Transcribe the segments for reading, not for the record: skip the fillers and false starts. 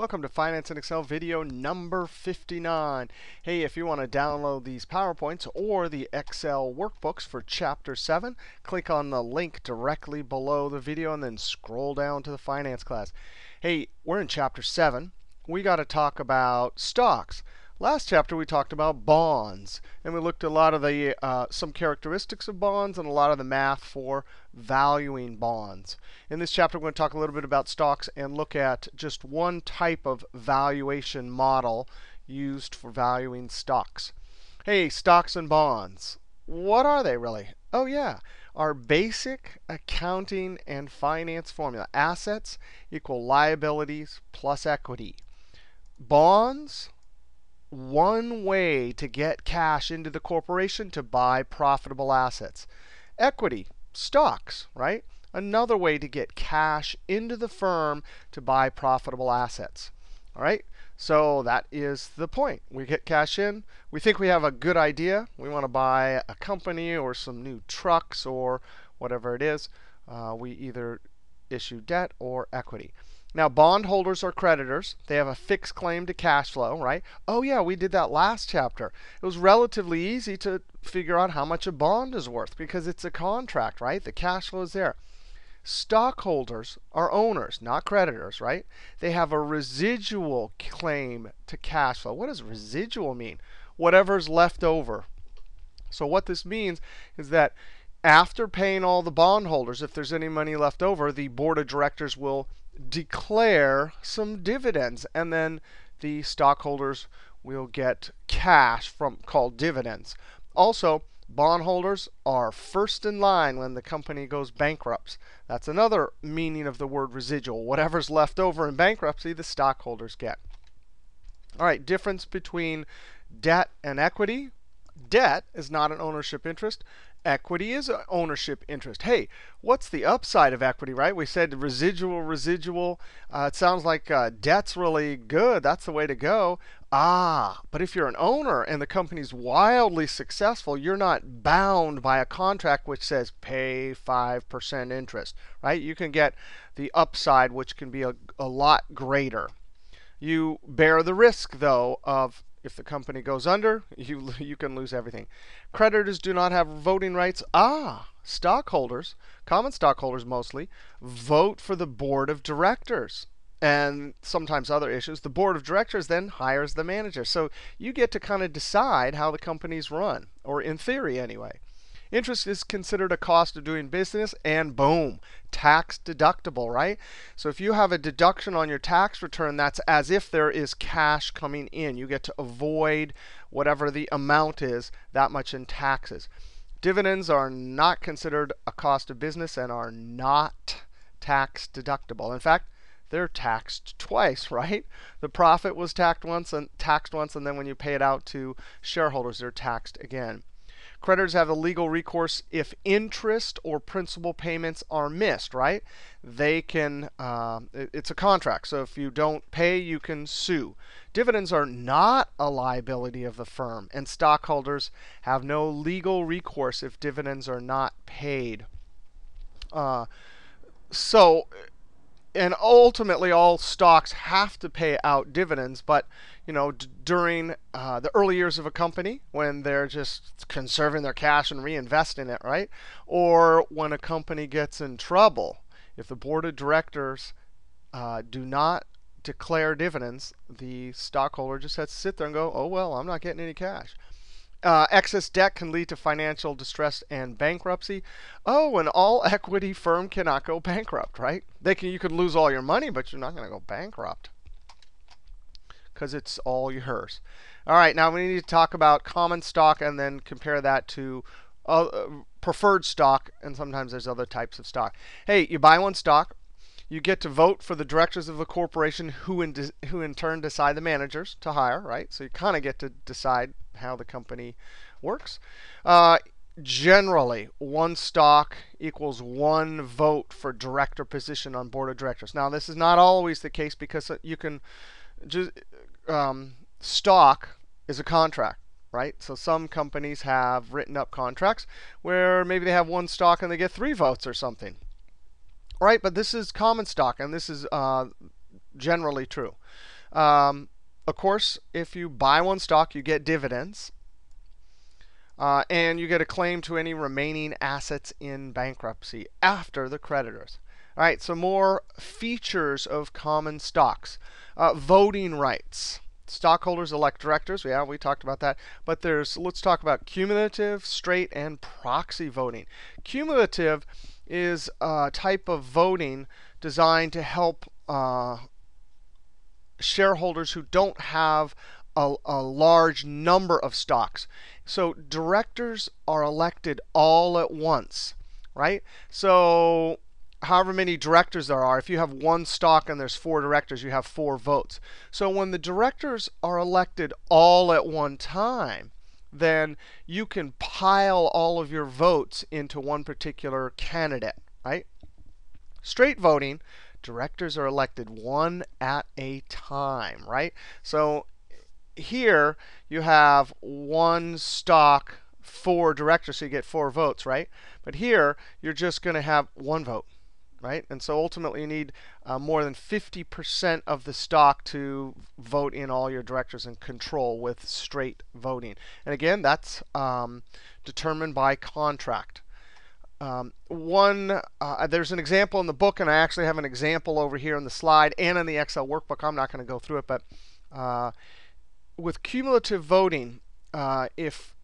Welcome to Finance in Excel video number 59. Hey, if you want to download these PowerPoints or the Excel workbooks for Chapter 7, click on the link directly below the video and then scroll down to the finance class. Hey, we're in Chapter 7. We got to talk about stocks. Last chapter we talked about bonds, and we looked at a lot of the some characteristics of bonds and a lot of the math for valuing bonds. In this chapter, we're going to talk a little bit about stocks and look at just one type of valuation model used for valuing stocks. Hey, stocks and bonds. What are they really? Oh yeah, our basic accounting and finance formula. Assets equal liabilities plus equity. Bonds. One way to get cash into the corporation to buy profitable assets. Equity, stocks, right? Another way to get cash into the firm to buy profitable assets. All right? So that is the point. We get cash in. We think we have a good idea. We want to buy a company or some new trucks or whatever it is. We either issue debt or equity. Now, bondholders are creditors. They have a fixed claim to cash flow, right? Oh, yeah, we did that last chapter. It was relatively easy to figure out how much a bond is worth because it's a contract, right? The cash flow is there. Stockholders are owners, not creditors, right? They have a residual claim to cash flow. What does residual mean? Whatever's left over. So what this means is that after paying all the bondholders, if there's any money left over, the board of directors will declare some dividends, and then the stockholders will get cash from called dividends. Also, bondholders are first in line when the company goes bankrupt. That's another meaning of the word residual. Whatever's left over in bankruptcy, the stockholders get. All right, difference between debt and equity. Debt is not an ownership interest. Equity is an ownership interest. Hey, what's the upside of equity, right? We said residual. It sounds like debt's really good. That's the way to go. Ah, but if you're an owner and the company's wildly successful, you're not bound by a contract which says pay 5% interest, right? You can get the upside, which can be a lot greater. You bear the risk, though, of if the company goes under, you can lose everything. Creditors do not have voting rights. Ah, stockholders, common stockholders mostly, vote for the board of directors and sometimes other issues. The board of directors then hires the manager. So you get to kind of decide how the company's run, or in theory anyway. Interest is considered a cost of doing business, and boom, tax deductible, right? So if you have a deduction on your tax return, that's as if there is cash coming in. You get to avoid whatever the amount is, that much in taxes. Dividends are not considered a cost of business and are not tax deductible. In fact, they're taxed twice, right? The profit was taxed once, and then when you pay it out to shareholders, they're taxed again. Creditors have a legal recourse if interest or principal payments are missed, right? They can, it's a contract. So if you don't pay, you can sue. Dividends are not a liability of the firm, and stockholders have no legal recourse if dividends are not paid. And ultimately, all stocks have to pay out dividends. But you know, during the early years of a company, when they're just conserving their cash and reinvesting it, right? Or when a company gets in trouble, if the board of directors do not declare dividends, the stockholder just has to sit there and go, oh, well, I'm not getting any cash. Excess debt can lead to financial distress and bankruptcy. Oh, an all-equity firm cannot go bankrupt, right? You can lose all your money, but you're not going to go bankrupt because it's all yours. All right, now we need to talk about common stock and then compare that to preferred stock, and sometimes there's other types of stock. Hey, you buy one stock. You get to vote for the directors of the corporation who in turn decide the managers to hire, right? So you kind of get to decide how the company works. Generally, one stock equals one vote for director position on board of directors. Now, this is not always the case because you can just stock is a contract, right? So some companies have written up contracts where maybe they have one stock and they get 3 votes or something. Right, but this is common stock, and this is generally true. Of course, if you buy one stock, you get dividends. And you get a claim to any remaining assets in bankruptcy after the creditors. All right, so more features of common stocks. Voting rights. Stockholders elect directors. Yeah, we talked about that. But there's, let's talk about cumulative, straight, and proxy voting. Cumulative is a type of voting designed to help shareholders who don't have a large number of stocks. So directors are elected all at once, right? So however many directors there are, if you have one stock and there's 4 directors, you have 4 votes. So when the directors are elected all at one time, then you can pile all of your votes into one particular candidate, right? Straight voting, directors are elected one at a time, right? So here, you have one stock, 4 directors, so you get 4 votes, right? But here, you're just going to have 1 vote, right? And so ultimately, you need more than 50% of the stock to vote in all your directors and control with straight voting. And again, that's determined by contract. There's an example in the book, and I actually have an example over here in the slide and in the Excel workbook. I'm not going to go through it, but with cumulative voting, if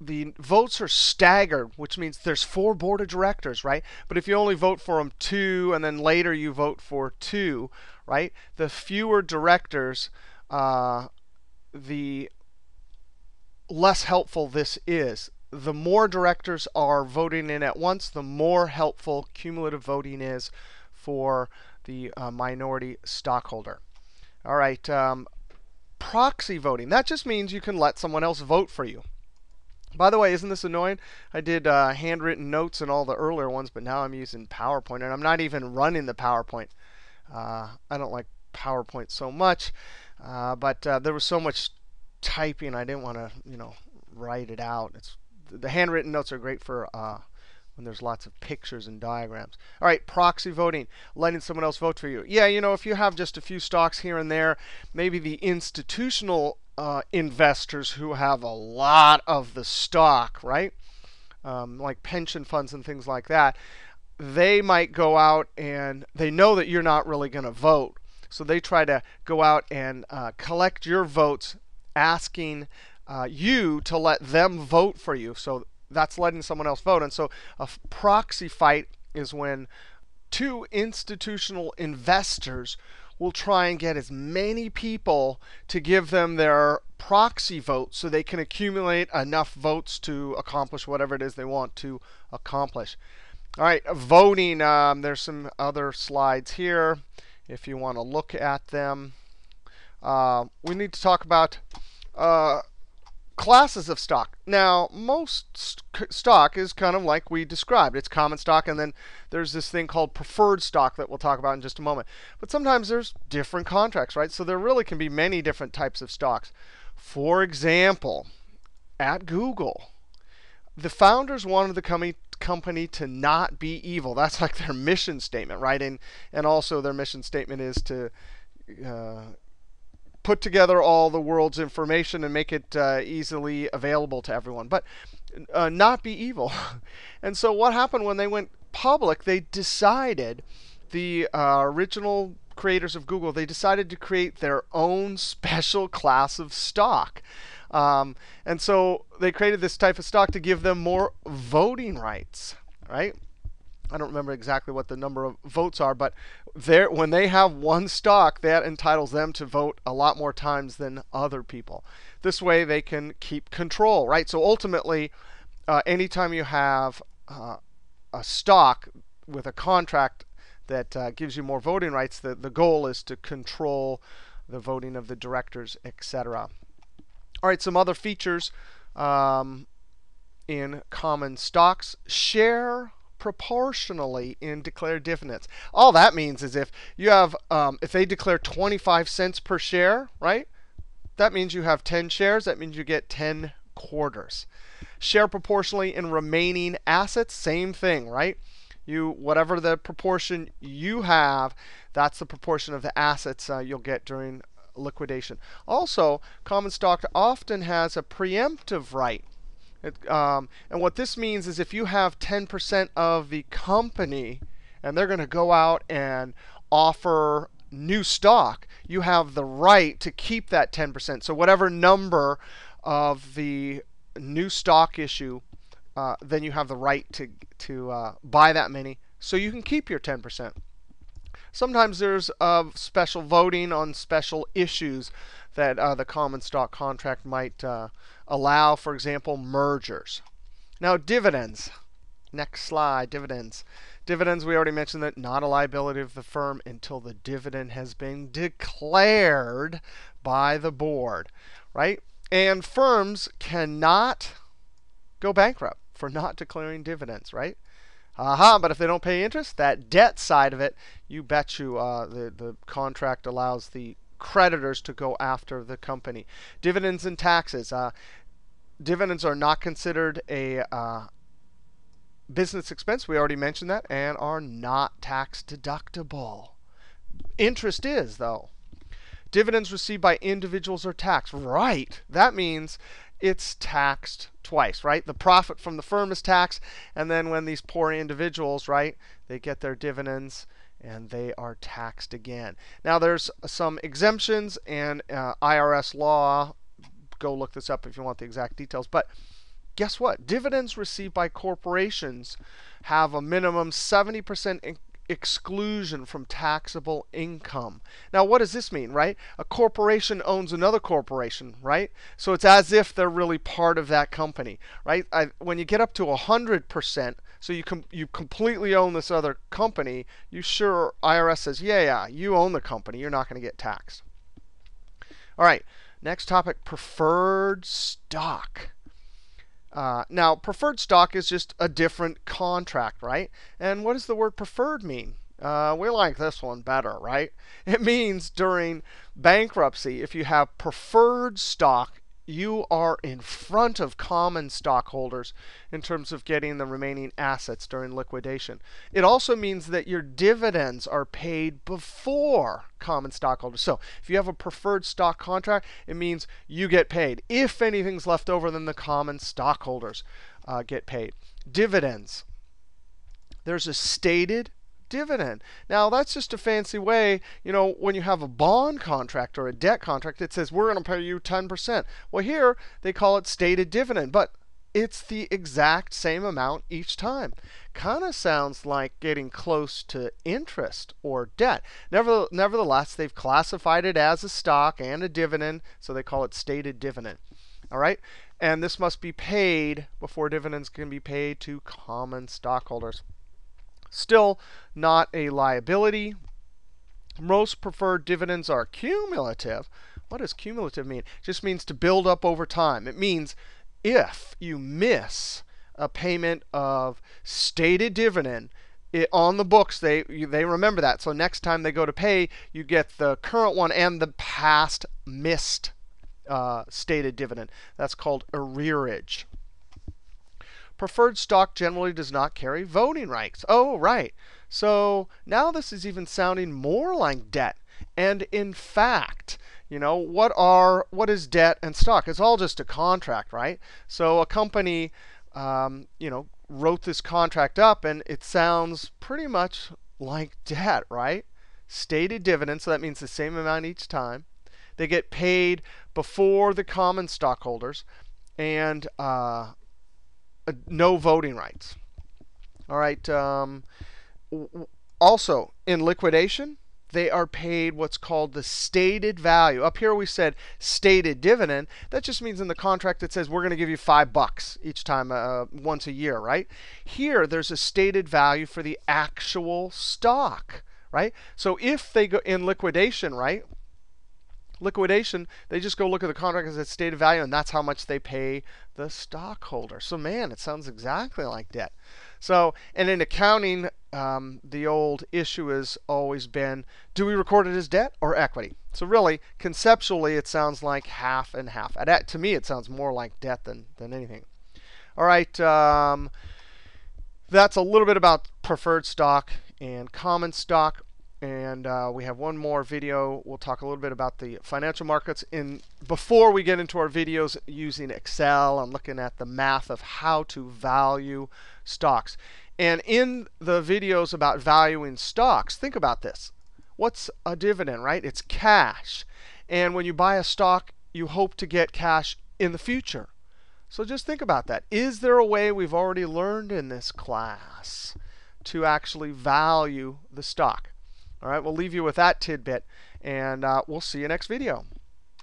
the votes are staggered, which means there's 4 board of directors, right? But if you only vote for them 2 and then later you vote for 2, right? The fewer directors, the less helpful this is. The more directors are voting in at once, the more helpful cumulative voting is for the minority stockholder. All right. Proxy voting. That just means you can let someone else vote for you. By the way, isn't this annoying? I did handwritten notes in all the earlier ones, but now I'm using PowerPoint. And I'm not even running the PowerPoint. I don't like PowerPoint so much. But there was so much typing, I didn't want to, you know, write it out. It's, the handwritten notes are great for when there's lots of pictures and diagrams. All right, proxy voting, letting someone else vote for you. Yeah, you know, if you have just a few stocks here and there, maybe the institutional investors who have a lot of the stock, right? Like pension funds and things like that, they might go out and they know that you're not really going to vote. So they try to go out and collect your votes, asking you to let them vote for you. So that's letting someone else vote. And so a proxy fight is when 2 institutional investors will try and get as many people to give them their proxy vote so they can accumulate enough votes to accomplish whatever it is they want to accomplish. All right, voting. There's some other slides here if you want to look at them. We need to talk about classes of stock. Now, most stock is kind of like we described. It's common stock, and then there's this thing called preferred stock that we'll talk about in just a moment. But sometimes there's different contracts, right? So there really can be many different types of stocks. For example, at Google, the founders wanted the company to not be evil. That's like their mission statement, right? And also their mission statement is to put together all the world's information and make it easily available to everyone, but not be evil. And so what happened when they went public, they decided, the original creators of Google, they decided to create their own special class of stock. And so they created this type of stock to give them more voting rights, right? I don't remember exactly what the number of votes are, but when they have one stock, that entitles them to vote a lot more times than other people. This way, they can keep control, right? So ultimately, anytime you have a stock with a contract that gives you more voting rights, the goal is to control the voting of the directors, etc. All right, some other features in common stocks. Share proportionally in declared dividends. All that means is if you have, if they declare 25 cents per share, right? That means you have 10 shares. That means you get 10 quarters. Share proportionally in remaining assets, same thing, right? you, whatever the proportion you have, that's the proportion of the assets you'll get during liquidation. Also, common stock often has a preemptive right. And what this means is if you have 10% of the company and they're going to go out and offer new stock, you have the right to keep that 10%. So whatever number of the new stock issue, then you have the right to buy that many. So you can keep your 10%. Sometimes there's special voting on special issues that the common stock contract might allow, for example, mergers. Now, dividends. Next slide, dividends. Dividends, we already mentioned that not a liability of the firm until the dividend has been declared by the board, right? And firms cannot go bankrupt for not declaring dividends, right? Aha, but if they don't pay interest, that debt side of it, you bet you the contract allows the creditors to go after the company. Dividends and taxes. Dividends are not considered a business expense. We already mentioned that, and are not tax deductible. Interest is, though. Dividends received by individuals are taxed. Right. That means it's taxed twice, right? The profit from the firm is taxed, and then when these poor individuals, right, they get their dividends, and they are taxed again. Now, there's some exemptions and IRS law. Go look this up if you want the exact details. But guess what? Dividends received by corporations have a minimum 70% exclusion from taxable income. Now, what does this mean, right? A corporation owns another corporation, right? So it's as if they're really part of that company, right? When you get up to 100%, so you completely own this other company, you sure, IRS says, yeah, you own the company. You're not going to get taxed. All right, next topic, preferred stock. Now, preferred stock is just a different contract, right? And what does the word preferred mean? We like this one better, right? It means during bankruptcy, if you have preferred stock, you are in front of common stockholders in terms of getting the remaining assets during liquidation. It also means that your dividends are paid before common stockholders. So if you have a preferred stock contract, it means you get paid. If anything's left over, then the common stockholders get paid. Dividends. There's a stated dividend. Now, that's just a fancy way, you know, when you have a bond contract or a debt contract, it says we're going to pay you 10%. Well, here they call it stated dividend, but it's the exact same amount each time. Kind of sounds like getting close to interest or debt. Nevertheless, they've classified it as a stock and a dividend, so they call it stated dividend. All right? And this must be paid before dividends can be paid to common stockholders. Still not a liability. Most preferred dividends are cumulative. What does cumulative mean? It just means to build up over time. It means if you miss a payment of stated dividend on the books, they remember that. So next time they go to pay, you get the current one and the past missed stated dividend. That's called arrearage. Preferred stock generally does not carry voting rights. Oh, right. So now this is even sounding more like debt. And in fact, you know, what is debt and stock? It's all just a contract, right? So a company, you know, wrote this contract up, and it sounds pretty much like debt, right? Stated dividend, so that means the same amount each time. They get paid before the common stockholders, and no voting rights. All right. Also, in liquidation, they are paid what's called the stated value. Up here we said stated dividend. That just means in the contract it says we're going to give you $5 each time, once a year, right? Here there's a stated value for the actual stock, right? So if they go in liquidation, right? Liquidation, they just go look at the contract as its stated value, and that's how much they pay the stockholder. So man, it sounds exactly like debt. So, and in accounting, the old issue has always been, do we record it as debt or equity? So really, conceptually, it sounds like half and half. To me, it sounds more like debt than anything. All right, that's a little bit about preferred stock and common stock. And we have one more video. We'll talk a little bit about the financial markets. Before we get into our videos using Excel, I'm looking at the math of how to value stocks. And in the videos about valuing stocks, think about this. What's a dividend, right? It's cash. And when you buy a stock, you hope to get cash in the future. So just think about that. Is there a way we've already learned in this class to actually value the stock? All right, we'll leave you with that tidbit, and we'll see you next video.